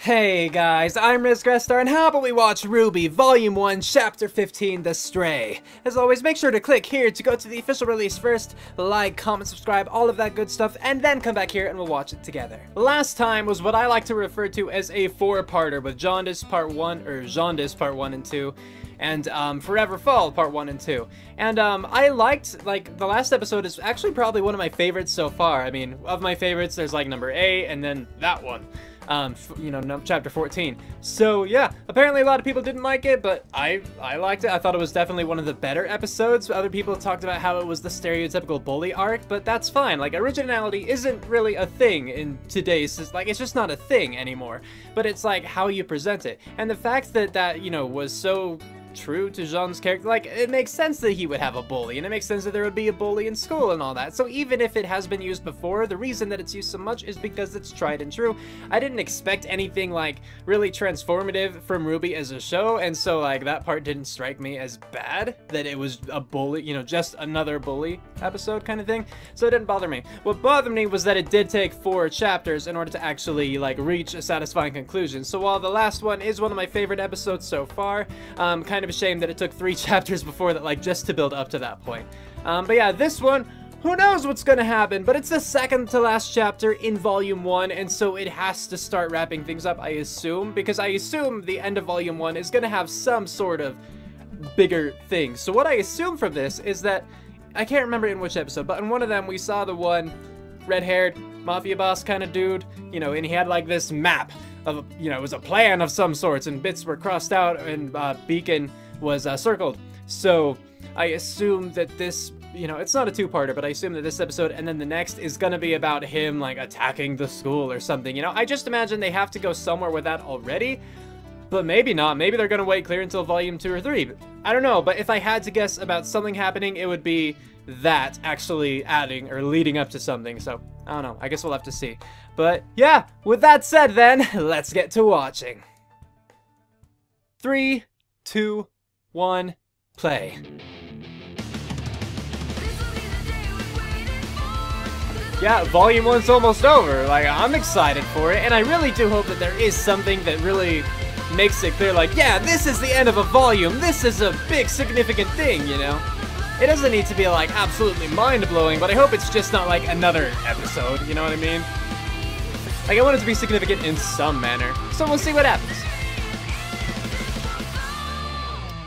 Hey guys, I'm Ris Grestar, and how about we watch RWBY Volume 1, Chapter 15, The Stray? As always, make sure to click here to go to the official release first, like, comment, subscribe, all of that good stuff, and then come back here and we'll watch it together. Last time was what I like to refer to as a four-parter, with Jaundice Part 1, or Jaundice Part 1 and 2, and Forever Fall Part 1 and 2. And I liked, like, the last episode is actually probably one of my favorites so far. I mean, of my favorites, there's like number 8, and then that one. You know, chapter 14. So yeah, apparently a lot of people didn't like it, but I liked it. I thought it was definitely one of the better episodes. Other people talked about how it was the stereotypical bully arc, but that's fine. Like, originality isn't really a thing in today's, like, it's just not a thing anymore. But it's like how you present it. And the fact that you know, was so true to Jaune's character, like, it makes sense that he would have a bully, and it makes sense that there would be a bully in school and all that. So even if it has been used before, the reason that it's used so much is because it's tried and true. I didn't expect anything, like, really transformative from RWBY as a show, and so, like, that part didn't strike me as bad, that it was a bully, you know, just another bully episode kind of thing, so it didn't bother me. What bothered me was that it did take 4 chapters in order to actually, like, reach a satisfying conclusion. So while the last one is one of my favorite episodes so far, kind of a shame that it took 3 chapters before that, like, just to build up to that point. But yeah, this one, who knows what's gonna happen, but it's the second to last chapter in Volume 1, and so it has to start wrapping things up, I assume, because I assume the end of Volume 1 is gonna have some sort of bigger thing. So what I assume from this is that, I can't remember in which episode, but in one of them we saw the one red-haired mafia boss kind of dude, you know, and he had like this map of, you know, it was a plan of some sorts, and bits were crossed out, and Beacon was circled. So I assume that this, you know, it's not a two-parter, but I assume that this episode and then the next is gonna be about him, like, attacking the school or something, you know? I just imagine they have to go somewhere with that already, but maybe not. Maybe they're gonna wait clear until Volume 2 or 3. I don't know, but if I had to guess about something happening, it would be that actually adding or leading up to something, so I don't know. I guess we'll have to see. But yeah, with that said then, let's get to watching. 3, 2, 1, play. Yeah, Volume 1's almost over. Like, I'm excited for it, and I really do hope that there is something that really makes it clear, like, yeah, this is the end of a volume. This is a big, significant thing, you know? It doesn't need to be, like, absolutely mind-blowing, but I hope it's just not, like, another episode, you know what I mean? Like, I want it to be significant in some manner, so we'll see what happens.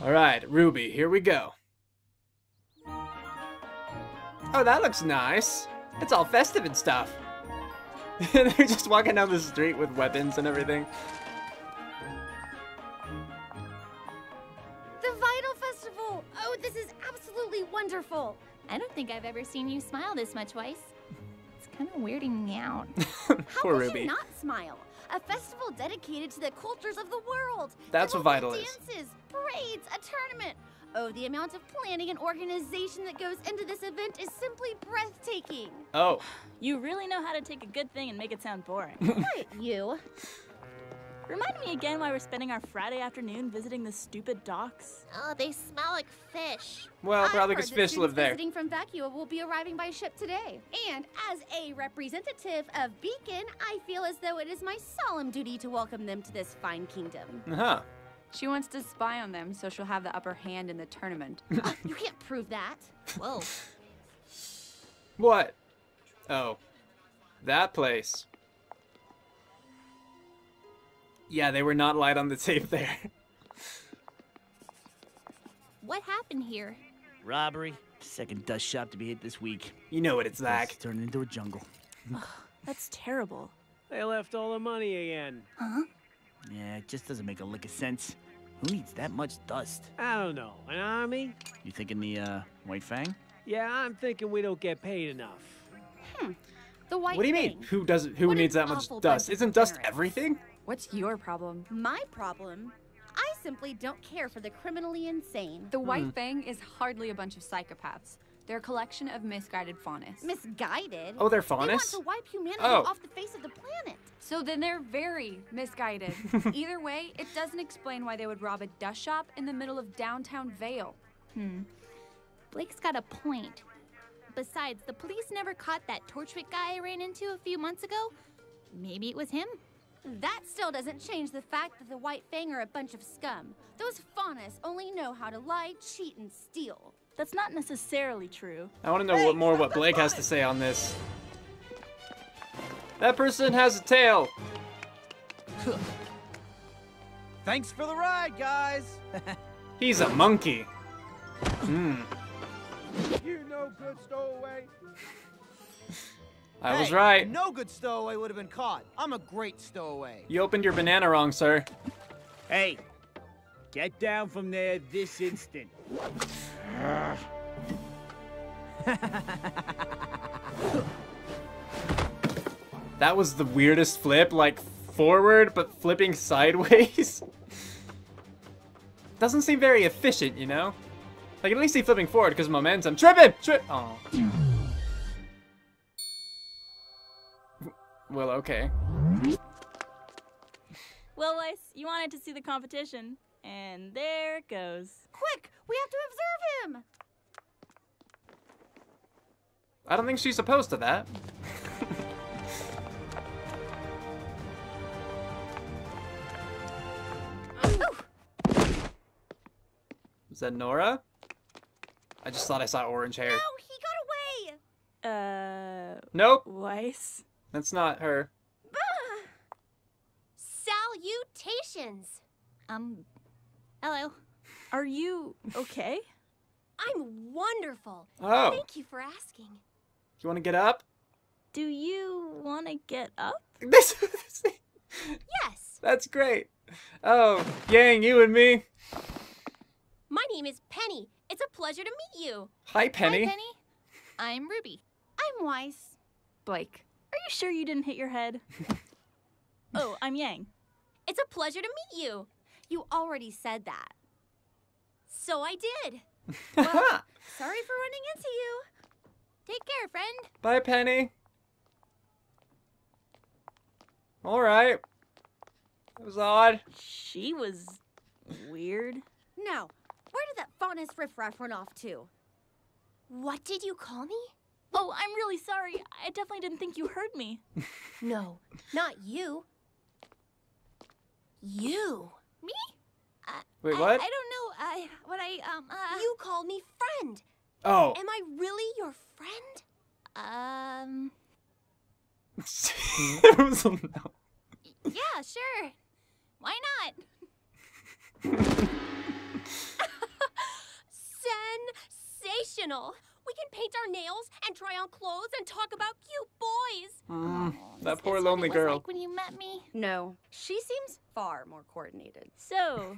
Alright, RWBY, here we go. Oh, that looks nice. It's all festive and stuff. They're just walking down the street with weapons and everything. Wonderful. I don't think I've ever seen you smile this much, Weiss. It's kind of weirding me out. Poor RWBY. How could you not smile? A festival dedicated to the cultures of the world. That's what Vytal is. Dances, parades, a tournament. Oh, the amount of planning and organization that goes into this event is simply breathtaking. Oh. You really know how to take a good thing and make it sound boring. Right, you. Remind me again why we're spending our Friday afternoon visiting the stupid docks. Oh, they smell like fish. Well, probably because fish live there. Visiting from Vacua will be arriving by ship today. And as a representative of Beacon, I feel as though it is my solemn duty to welcome them to this fine kingdom. Uh-huh. She wants to spy on them, so she'll have the upper hand in the tournament. You can't prove that. Whoa. What? Oh. That place. Yeah, they were not light on the tape there. What happened here? Robbery. Second dust shop to be hit this week. You know what it's like. It's turned into a jungle. That's terrible. They left all the money again. Huh? Yeah, it just doesn't make a lick of sense. Who needs that much dust? I don't know. An army? You thinking the, White Fang? Yeah, I'm thinking we don't get paid enough. Hmm. The White Fang. What do you mean? Who doesn't? Who needs that much dust? Isn't dust everything? What's your problem? My problem? I simply don't care for the criminally insane. The White Fang is hardly a bunch of psychopaths. They're a collection of misguided Faunus. Misguided? Oh, they're Faunus? They want to wipe humanity off the face of the planet. So then they're very misguided. Either way, it doesn't explain why they would rob a dust shop in the middle of downtown Vale. Hmm. Blake's got a point. Besides, the police never caught that Torchwick guy I ran into a few months ago. Maybe it was him. That still doesn't change the fact that the White Fang are a bunch of scum. Those Faunus only know how to lie, cheat, and steal. That's not necessarily true. I want to know what Blake has to say on this. That person has a tail. Thanks for the ride, guys. He's a monkey. Hmm. You no good stowaway. I was right. No good stowaway would have been caught. I'm a great stowaway. You opened your banana wrong, sir. Hey, get down from there this instant. That was the weirdest flip, like forward but flipping sideways. Doesn't seem very efficient, you know? I can at least see flipping forward because of momentum. Trip him! Trip! Oh. Well, okay. Well, Weiss, you wanted to see the competition. And there it goes. Quick! We have to observe him! I don't think she's opposed to that. Is that Nora? I just thought I saw orange hair. No, he got away! Nope. Weiss? That's not her. Salutations! Hello. Are you okay? I'm wonderful. Oh. Thank you for asking. Do you want to get up? Do you want to get up? Yes. That's great. Oh, Yang, you and me. My name is Penny. It's a pleasure to meet you. Hi, Penny. Hi, Penny. I'm Ruby. I'm Weiss. Blake. Are you sure you didn't hit your head? Oh, I'm Yang. It's a pleasure to meet you. You already said that. So I did. Well, sorry for running into you. Take care, friend. Bye, Penny. All right. That was odd. She was weird. Now, where did that Faunus riffraff run off to? What did you call me? Oh, I'm really sorry. I definitely didn't think you heard me. No, not you. You. Me? Wait, what? I don't know. You called me friend. Oh. Am I really your friend? Yeah, sure. Why not? Sensational. We can paint our nails and try on clothes and talk about cute boys. That poor lonely girl. Like when you met me? No, she seems far more coordinated. So,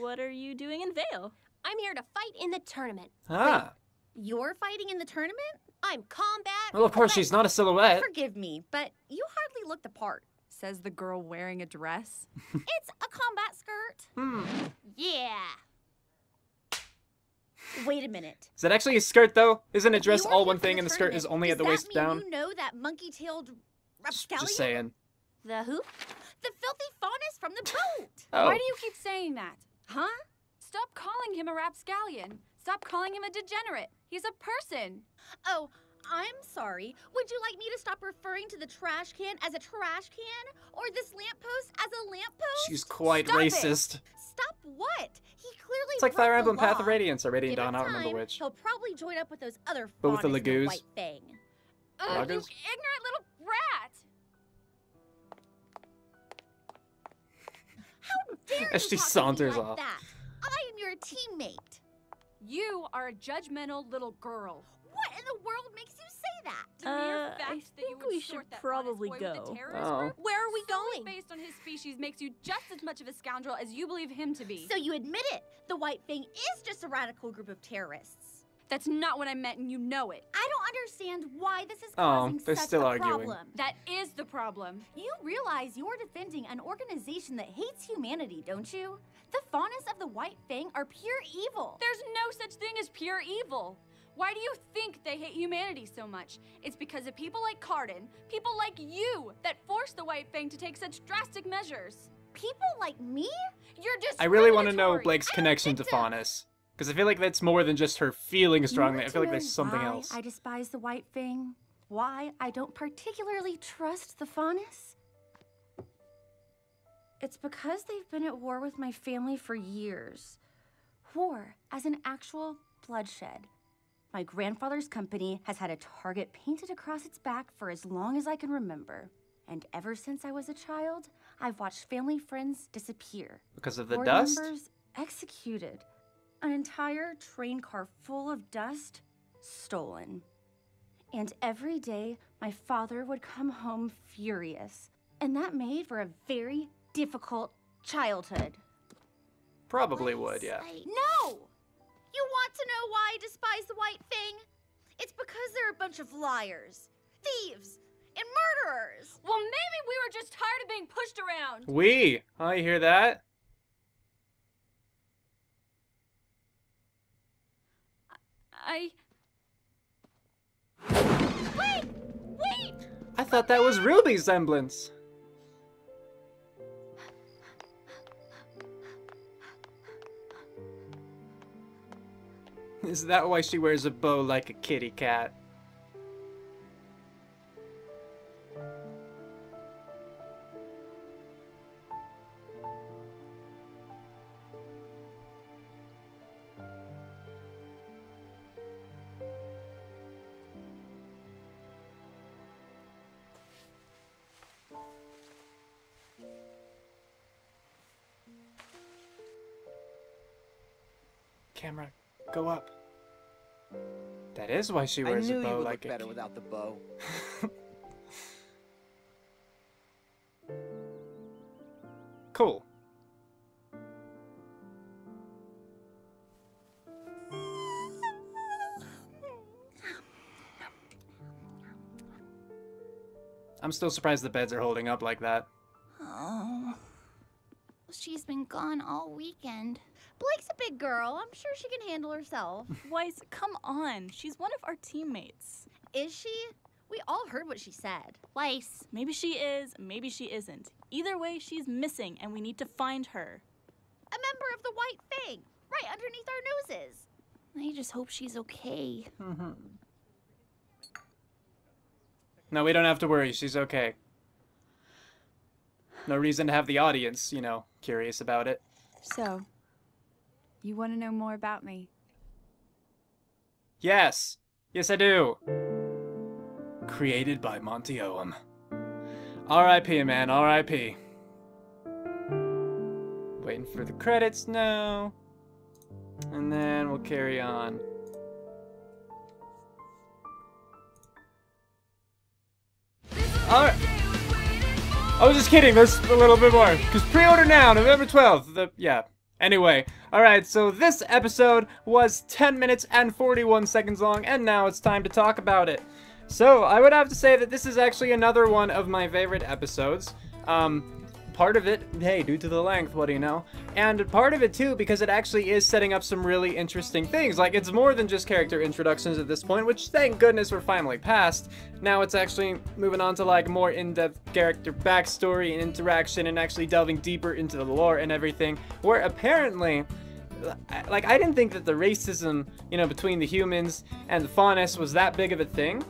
what are you doing in Vale? I'm here to fight in the tournament. Ah. Wait, you're fighting in the tournament? I'm combat. Well, of course, she's not a silhouette. Forgive me, but you hardly look the part. Says the girl wearing a dress. It's a combat skirt. Hmm. Yeah. Wait a minute. Is that actually a skirt, though? Isn't a dress all one thing and the skirt is only at the waist down? You know that monkey-tailed rapscallion? Just saying. The who? The filthy Faunus from the boat! Oh. Why do you keep saying that? Huh? Stop calling him a rapscallion. Stop calling him a degenerate. He's a person. Oh, I'm sorry. Would you like me to stop referring to the trash can as a trash can? Or this lamppost as a lamppost? She's quite racist. Stop what? He clearly It's like Fire Emblem, Path of Radiance or Radiant Dawn, I don't remember which. He'll probably join up with those other But with the Lagoos. White Fang. Ugh, you ignorant little brat! How dare you she talk saunters to me like off. That? I am your teammate. You are a judgmental little girl. What in the world makes you say that? I think we should probably go. Oh. Where are we going? Based on his species makes you just as much of a scoundrel as you believe him to be. So you admit it. The White Fang is just a radical group of terrorists. That's not what I meant, and you know it. I don't understand why this is causing such a problem. That is the problem. You realize you're defending an organization that hates humanity, don't you? The Faunus of the White Fang are pure evil. There's no such thing as pure evil. Why do you think they hate humanity so much? It's because of people like Cardin, people like you, that forced the White Fang to take such drastic measures. People like me? You're discriminatory. I really want to know Blake's connection to Faunus. Because I feel like that's more than just her feeling strongly. I feel like there's something else. I despise the White Fang. Why I don't particularly trust the Faunus? It's because they've been at war with my family for years. War as an actual bloodshed. My grandfather's company has had a target painted across its back for as long as I can remember. And ever since I was a child, I've watched family friends disappear. Because of the dust? Members executed. An entire train car full of dust stolen. And every day, my father would come home furious. And that made for a very difficult childhood. Probably would, yeah. No! You want to know why I despise the White Fang? It's because they're a bunch of liars, thieves, and murderers. Well, maybe we were just tired of being pushed around. We? Oh, you hear that? Wait! Wait! I thought that was Ruby's semblance. Is that why she wears a bow like a kitty cat? Camera, go up. That is why she wears a bow like a kid. I knew you would look better without the bow. Cool. I'm still surprised the beds are holding up like that. Oh. She's been gone all weekend. Blake's a big girl. I'm sure she can handle herself. Weiss, come on. She's one of our teammates. Is she? We all heard what she said. Weiss. Maybe she is, maybe she isn't. Either way, she's missing and we need to find her. A member of the White Fang, right underneath our noses. I just hope she's okay. Mm-hmm. No, we don't have to worry. She's okay. No reason to have the audience, you know, curious about it. So, you want to know more about me? Yes. Yes, I do. Created by Monty Oum. R.I.P., man. R.I.P. Waiting for the credits now. And then we'll carry on. All right. I was just kidding, there's a little bit more. Because pre-order now, November 12th. Yeah. Anyway, alright, so this episode was 10 minutes and 41 seconds long, and now it's time to talk about it. So, I would have to say that this is actually another one of my favorite episodes. Part of it, hey, due to the length, what do you know? And part of it, too, because it actually is setting up some really interesting things. Like, it's more than just character introductions at this point, which, thank goodness, we're finally past. Now it's actually moving on to, like, more in-depth character backstory and interaction and actually delving deeper into the lore and everything, where apparently... Like, I didn't think that the racism, you know, between the humans and the Faunus was that big of a thing.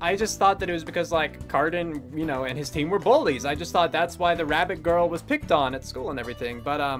I just thought that it was because, like, Cardin, you know, and his team were bullies. I just thought that's why the rabbit girl was picked on at school and everything. But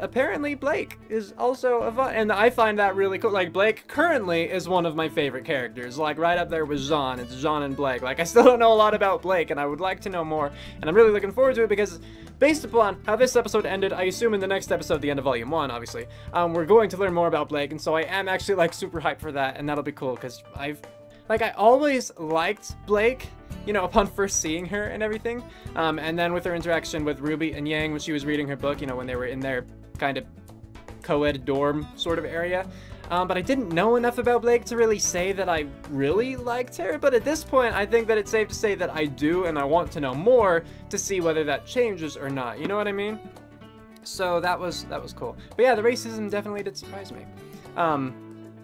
apparently Blake is also a and I find that really cool. Like, Blake currently is one of my favorite characters. Like, right up there with Jaune. It's Jaune and Blake. Like, I still don't know a lot about Blake, and I would like to know more. And I'm really looking forward to it because, based upon how this episode ended, I assume in the next episode, the end of Volume 1, obviously, we're going to learn more about Blake. And so I am actually, like, super hyped for that, and that'll be cool because I've... Like, I always liked Blake, you know, upon first seeing her and everything. And then with her interaction with Ruby and Yang when she was reading her book, you know, when they were in their kind of co-ed dorm sort of area. But I didn't know enough about Blake to really say that I really liked her. But at this point, I think that it's safe to say that I do, and I want to know more to see whether that changes or not. You know what I mean? So that was cool. But yeah, the racism definitely did surprise me.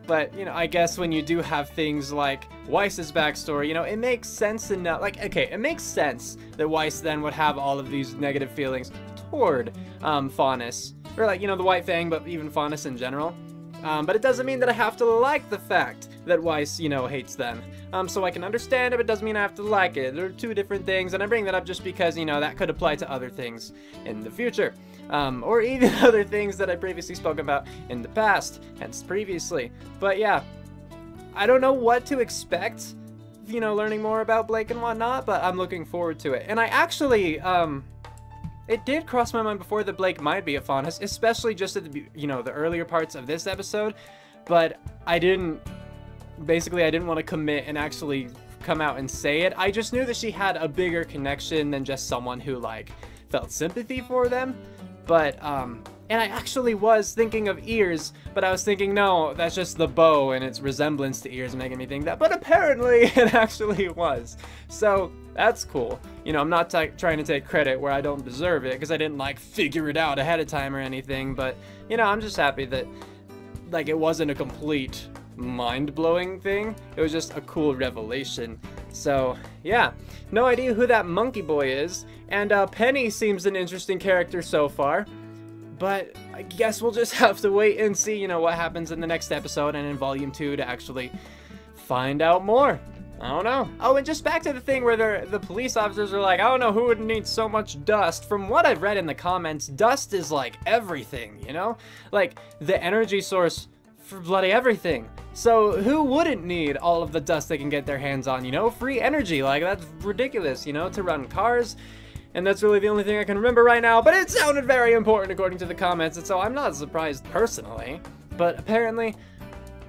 But, you know, I guess when you do have things like Weiss's backstory, you know, it makes sense enough. Like, okay, it makes sense that Weiss then would have all of these negative feelings toward Faunus. Or, like, you know, the White Fang, but even Faunus in general. But it doesn't mean that I have to like the fact that Weiss, you know, hates them. So I can understand it, but it doesn't mean I have to like it. There are two different things, and I bring that up just because, you know, that could apply to other things in the future. Or even other things that I previously spoke about in the past, hence previously. But yeah, I don't know what to expect, you know, learning more about Blake and whatnot, but I'm looking forward to it. And I actually, it did cross my mind before that Blake might be a Faunus, especially just at the, you know, the earlier parts of this episode, but I didn't, basically I didn't want to commit and actually come out and say it. I just knew that she had a bigger connection than just someone who, like, felt sympathy for them, but, and I actually was thinking of ears, but I was thinking, no, that's just the bow and its resemblance to ears making me think that. But apparently it actually was. So that's cool. You know, I'm not trying to take credit where I don't deserve it because I didn't, like, figure it out ahead of time or anything. But, you know, I'm just happy that, like, it wasn't a complete mind-blowing thing. It was just a cool revelation. So, yeah. No idea who that monkey boy is. And Penny seems an interesting character so far. But I guess we'll just have to wait and see, you know, what happens in the next episode and in Volume 2 to actually find out more. I don't know. Oh, and just back to the thing where the police officers are like, I don't know who would need so much dust. From what I've read in the comments, dust is like everything, you know? Like the energy source for bloody everything. So who wouldn't need all of the dust they can get their hands on, you know? Free energy, like that's ridiculous, you know, to run cars. And that's really the only thing I can remember right now, but it sounded very important according to the comments, and so I'm not surprised personally. But apparently,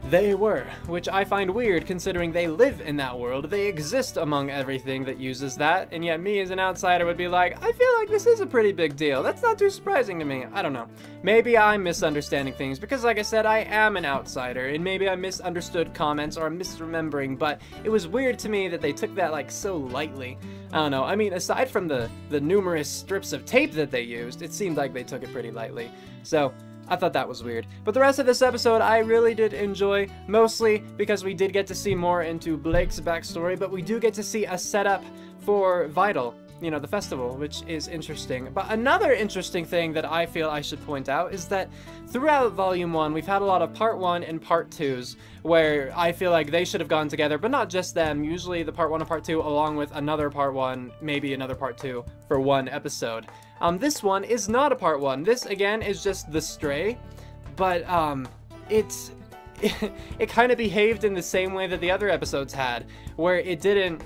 they were, which I find weird considering they live in that world, they exist among everything that uses that, and yet me as an outsider would be like, I feel like this is a pretty big deal, that's not too surprising to me, I don't know. Maybe I'm misunderstanding things, because like I said, I am an outsider, and maybe I misunderstood comments or I'm misremembering, but it was weird to me that they took that like so lightly. I don't know, I mean, aside from the numerous strips of tape that they used, it seemed like they took it pretty lightly, so I thought that was weird. But the rest of this episode I really did enjoy, mostly because we did get to see more into Blake's backstory, but we do get to see a setup for Vytal, you know, the festival, which is interesting. But another interesting thing that I feel I should point out is that throughout Volume 1, we've had a lot of Part 1 and Part 2s where I feel like they should have gone together, but not just them. Usually the Part 1 and Part 2 along with another Part 1, maybe another Part 2 for one episode. This one is not a Part 1. This, again, is just The Stray, but it kind of behaved in the same way that the other episodes had, where it didn't...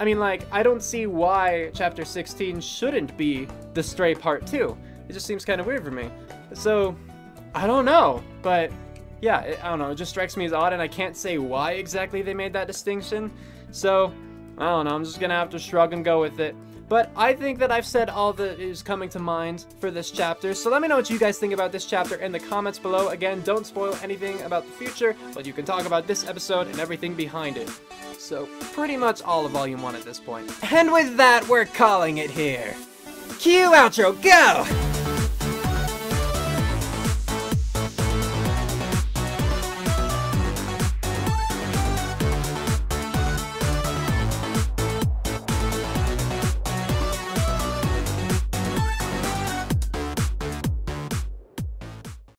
I mean, like, I don't see why Chapter 16 shouldn't be The Stray Part 2. It just seems kind of weird for me. So, I don't know, but yeah, I don't know, it just strikes me as odd, and I can't say why exactly they made that distinction. So, I don't know, I'm just gonna have to shrug and go with it. But I think that I've said all that is coming to mind for this chapter, so let me know what you guys think about this chapter in the comments below. Again, don't spoil anything about the future, but you can talk about this episode and everything behind it. So, pretty much all of Volume 1 at this point. And with that, we're calling it here. Cue outro, go!